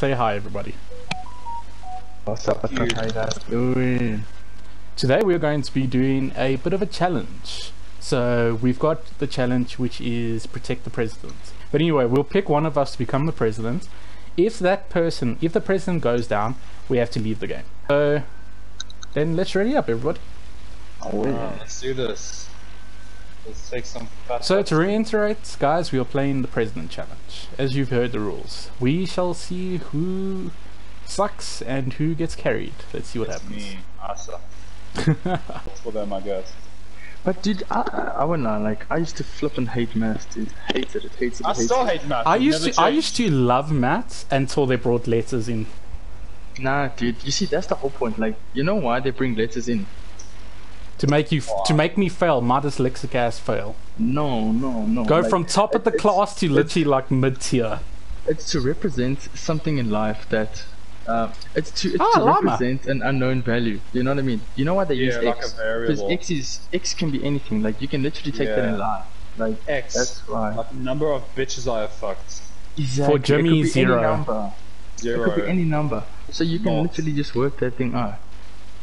Say hi, everybody. What's up? How you guys doing? Today we're going to be doing a bit of a challenge. So we've got the challenge, which is protect the president. But anyway, we'll pick one of us to become the president. If the president goes down, we have to leave the game. So then let's ready up, everybody. Oh, yeah. Let's do this. Let's take some fat. So to reiterate, guys, we are playing the president challenge. As you've heard the rules, we shall see who sucks and who gets carried. Let's see what happens. Me, Asa. For them, I guess. But dude, I wouldn't lie, like, I used to flip and hate maths, dude. Hated it. I still hate maths. I used to love maths until they brought letters in. Nah, dude. You see, that's the whole point. Like, you know why they bring letters in? To make you, to make me fail, my dyslexic ass fail. No. Go like, from top of the class to literally like mid tier. It's to represent something in life that, it's to represent an unknown value. You know what I mean? You know why they use like X? Because X can be anything. Like you can literally take that in life. Like X. That's why. Like the number of bitches I have fucked. Exactly. For Jimmy, zero. It could be any number. So you can literally just work that thing out.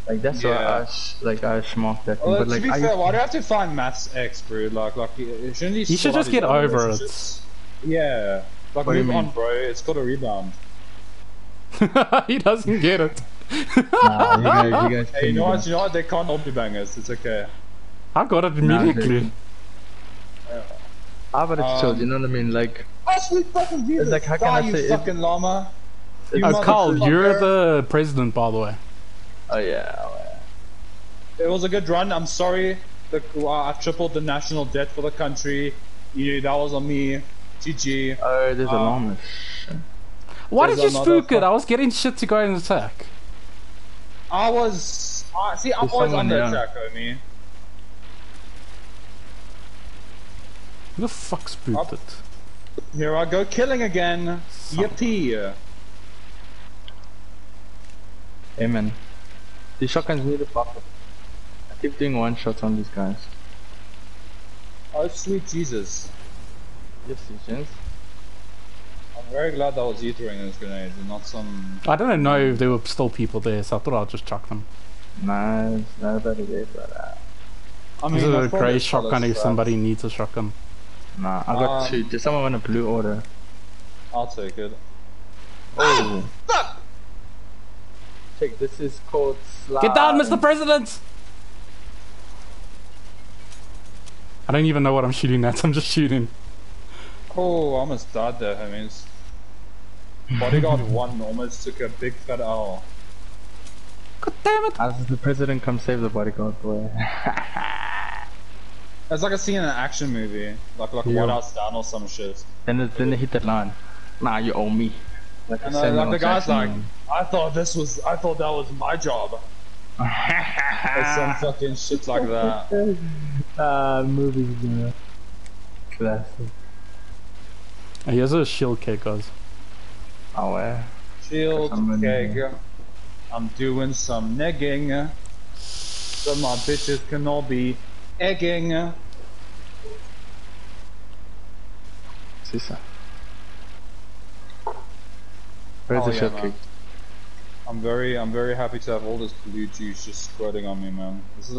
Like that's why I smacked that thing. Well, but, like, to be fair, why do I have to find maths X, bro? Like shouldn't he? You should just get over it. Yeah. Like move on, bro. It's got a rebound. He doesn't get it. Nah, you guys hey, you know what? They can't help me bangers. It's okay. I got it immediately. I've had it chilled. You know what I mean? Like. Actually, fucking Jesus! Like, how can I say fucking llama. Oh, Carl, you're the president, by the way. Oh yeah, It was a good run. I'm sorry. I tripled the national debt for the country. Yeah, that was on me. GG. Oh, there's alarmish. Why did you spook it? I was getting shit to go and attack. I was. See, I'm always under attack, homie. Who the fuck spooked it? Here I go killing again. Yippee. Amen. These shotguns need a buffer. I keep doing one shots on these guys. Oh sweet Jesus. Yes, James. I'm very glad that was you throwing those grenades and not some... I don't know if there were still people there, so I thought I'll just chuck them. Nah, it's nobody there but I mean, this is a grey shotgun if somebody needs a shotgun. Nah, I got two. Does someone want a blue order? I'll take it. Oh! Fuck! Check, this is called slime. Get down, Mr. President! I don't even know what I'm shooting at, I'm just shooting. Oh, I almost died there, homies. Bodyguard 1 almost took a big fat owl. God damn it! As the president, come save the bodyguard, boy. That's like a scene in an action movie. Like One House Down or some shit. Then they hit that line. Nah, you owe me. Like and like the guy's like, I thought that was my job. Some fucking shit like that. Movies, yeah. Classic. He has a shield cake, guys. Oh, yeah. Shield cake. I'm doing some negging. So my bitches can all be egging. See, sir. Where's the shield cake? I'm very happy to have all this blue juice just squirting on me, man. This is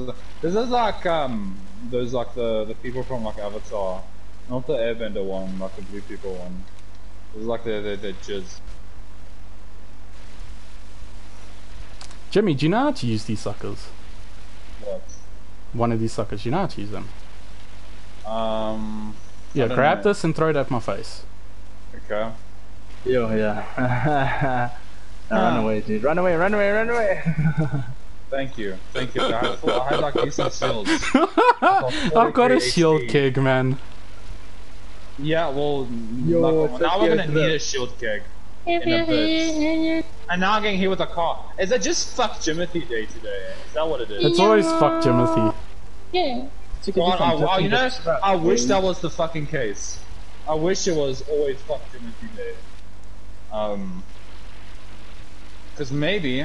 like those like the people from like Avatar, not the Airbender one, like the blue people one. This is like their jizz. Jimmy, do you know how to use these suckers? What? One of these suckers, do you know how to use them? Yeah, grab this and throw it at my face. Okay. Yo, yeah. Run away, dude. Run away. Thank you. I had like decent shields. I've got a shield keg, man. Yeah, well, now we're gonna need a shield keg. And now I'm getting hit with a car. Is that just fuck Jimothy day today? Is that what it is? It's always fuck Jimothy. Yeah. God, you know, I wish that was the fucking case. I wish it was always fuck Jimothy day. Because maybe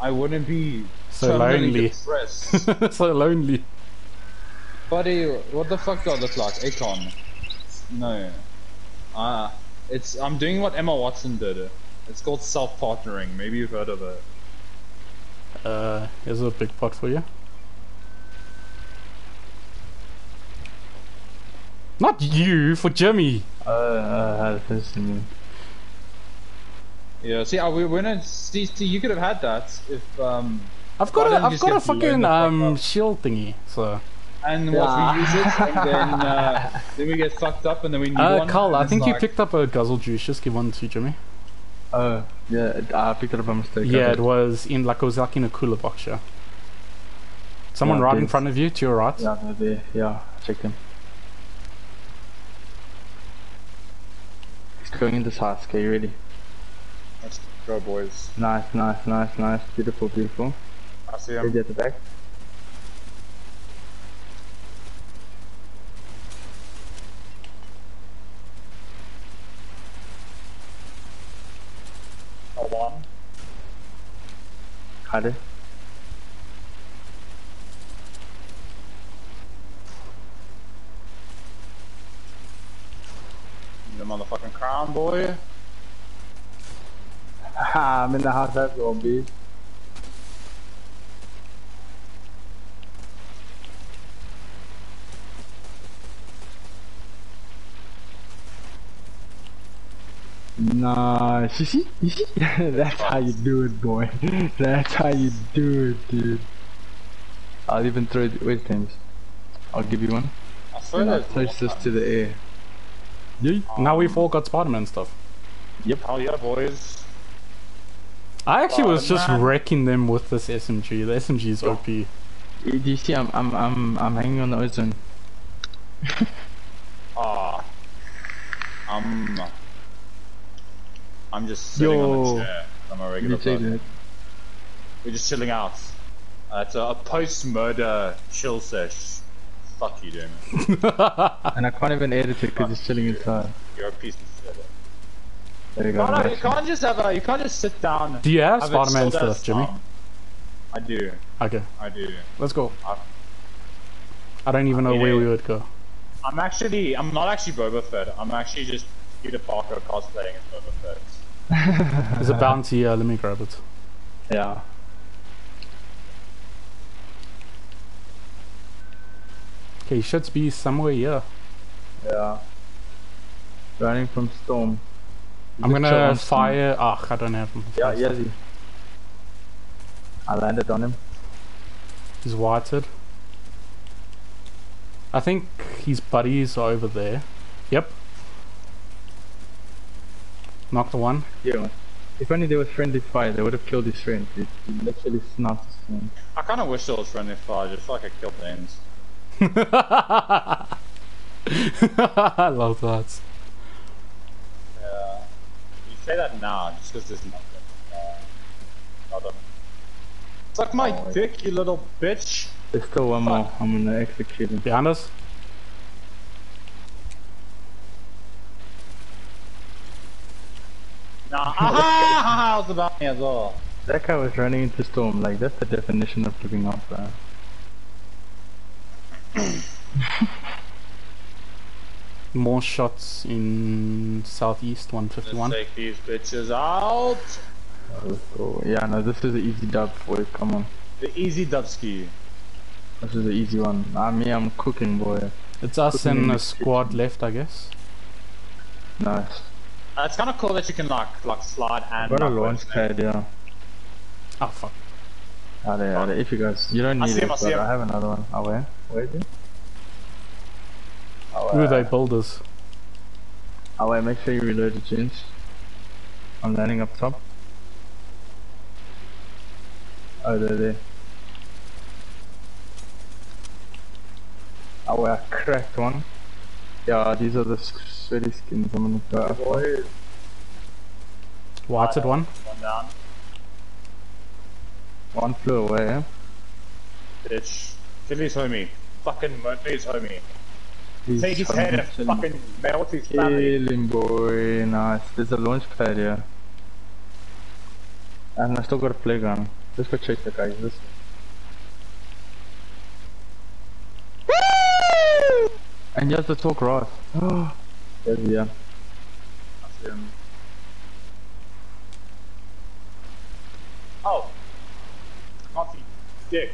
I wouldn't be so lonely. Depressed. So lonely. Buddy, what the fuck do I look like? Akon. No. I'm doing what Emma Watson did. It's called self-partnering. Maybe you've heard of it. Here's a big pot for you. Not you, for Jimmy! Yeah, see, we wouldn't. See, you could have had that if. I've got a fucking shield thingy, so. And we use it, and then we get fucked up, and then we need one. Carl, I think you picked up a guzzle juice. Just give one to Jimmy. Oh, yeah, I picked it up by mistake. Yeah, it was like in a cooler box, yeah. Someone right in front of you, to your right. Yeah, they're there. Yeah, check them. He's going in this house. Okay, you ready? Let's go, boys. Nice, nice, nice, nice. Beautiful, beautiful. I see him. He's at the back. Got it. The motherfucking crown, boy. Haha, I'm in the house. That's gonna be. Nice, you see? That's how you do it, boy. That's how you do it, dude. I'll even throw it with things. I'll give you one. I'll throw this to the air. Yeah. Now we've all got Spider-Man stuff. Yep. Oh yeah, boys. I actually was just wrecking them with this SMG. The SMG is OP. Do you see? I'm hanging on the ozone. I'm just sitting on the chair. I'm a regular person. We're just chilling out. It's a post-murder chill sesh. Fuck you, Damon. And I can't even edit it because it's chilling inside. You're a piece of shit. There you go. No, you can't just have a. You can't just sit down. Do you have Spider-Man stuff, Jimmy? I do. Okay. I do. Let's go. I don't even know where we would go. I'm not actually BobaFett. I'm actually just Peter Parker cosplaying as BobaFett. There's a bounty, let me grab it. Yeah. Okay, he should be somewhere here. Yeah. Running from storm. I'm gonna fire. Ah, I don't have him. Yeah, he. I landed on him. He's whited. I think his buddies are over there. Yep. Knocked the one. Yeah. If only there was friendly fire, they would have killed his friend. He literally snapped his friend. I kind of wish there was friendly fire, just like I killed the ends. I love that. Yeah. You say that now, just because there's nothing. Suck my dick, you little bitch! There's still one more. I'm gonna execute him. Behind us? Nah, I was about me as well. That guy was running into storm, like that's the definition of giving up, bro. More shots in southeast 151. Let's take these bitches out. Oh, yeah, no, this is the easy dub boy. Come on. The easy dub ski. This is the easy one. I'm cooking, boy. It's us and a squad left, I guess. Nice. It's kind of cool that you can like slide and. What a launch pad, yeah. Oh fuck. Are they? If you guys, you don't need it. But I have another one. Oh where? Where is it? Who are they builders? Oh wait, make sure you reload the gens. I'm landing up top. Oh, they're there. Oh, I cracked one. Yeah, these are the sweaty skins. I'm gonna go. Whited one. One down. One flew away, eh? Bitch. Kill his homie. Fucking murder his homie. Take his head and fucking melt his family. Kill him, boy. Nice. There's a launch pad here. And I still got a playground. Let's go check the guys. And you have to talk right. Yes, yeah. I see him. dick.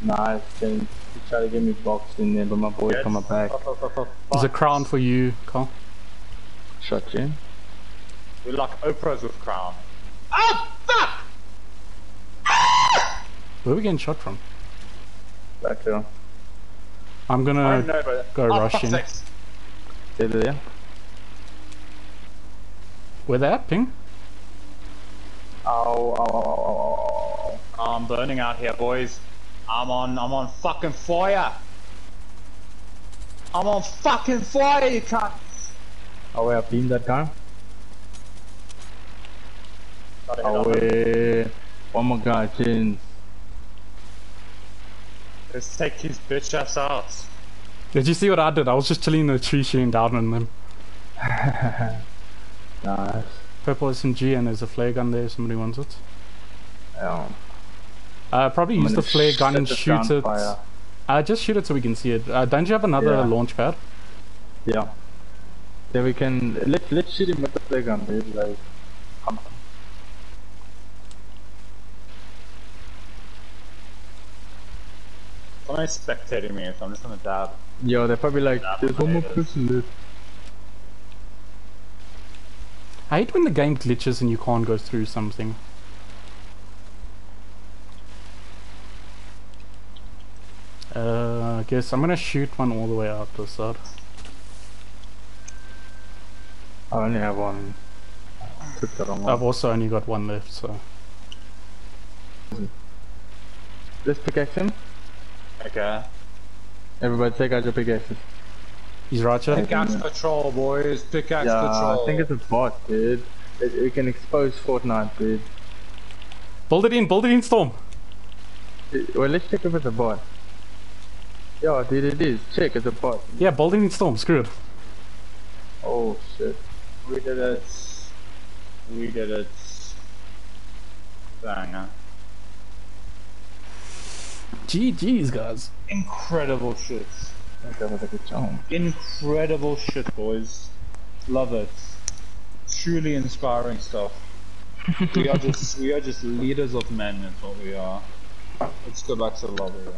Nice, then he tried to give me box in there, but my boy come up back. There's a crown for you, Carl. Shut you. We're like Oprah's with crown. Oh, fuck! Ah! Where are we getting shot from? Back here. I'm gonna go rush in. They're there. Where they at, Ping? Oh, I'm burning out here, boys. I'm on fucking fire. I'm on fucking fire, you can't. Oh, we have beamed that guy. Oh, wait. One more guy, Jin. Let's take these bitch ass out. Did you see what I did? I was just chilling in the tree shooting down on them. Nice. Purple SMG and there's a flare gun there if somebody wants it. Yeah. Probably use the flare gun and shoot it. Just shoot it so we can see it. Don't you have another launch pad? Yeah. Then we can... Let's shoot him with the flare gun, dude. Like, come on. Somebody's spectating me, so I'm just gonna dab. Yo, they're probably like, there's one more person there. I hate when the game glitches and you can't go through something. I guess I'm gonna shoot one all the way out this side. I only have one. I've also only got one left, so. Let's pickaxe him. Okay. Everybody take out your pickaxes. He's right here. Pickaxe patrol, boys. Pickaxe patrol. Yeah, I think it's a bot, dude. It can expose Fortnite, dude. Build it in, Storm. Well, let's check if it's a bot. Yeah, dude, it is. Check, it's a bot. Yeah, build it in, Storm. Screw it. Oh, shit. We did it. We did it. Banger. GG's, guys. Incredible shit. That was a good job. Incredible shit, boys. Love it. Truly inspiring stuff. We are just leaders of men is what we are. Let's go back to the lobby.